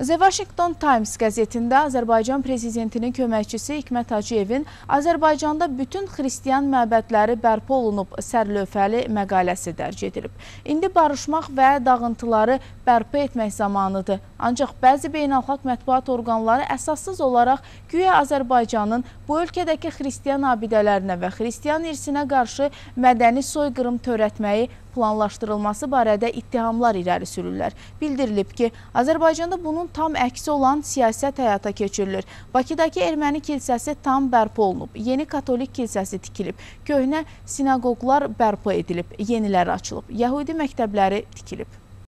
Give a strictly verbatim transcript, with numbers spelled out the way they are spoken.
The Washington Times qəzetində Azərbaycan prezidentinin köməkçisi Hikmət Hacıyevin Azərbaycanda bütün xristiyan məbədləri bərpa olunub sərlövhəli məqaləsi dərc edilib. İndi barışmaq və dağıntıları bərpa etmək zamanıdır. Ancaq bəzi beynəlxalq mətbuat orqanları əsassız olaraq güya Azərbaycanın bu ölkədəki xristiyan abidələrinə və xristiyan irsinə qarşı mədəni soyqırım törətməyi planlaşdırılması barədə ittihamlar irəli sürürlər. Bildirilib ki, Azərbaycanda bunun tam əksi olan siyasət həyata keçirilir. Bakıdakı Erməni kilsəsi tam bərpa olunub, yeni katolik kilsəsi tikilib, köhnə sinaqoqlar bərpa edilib, yeniləri açılıb, yəhudi məktəbləri tikilib.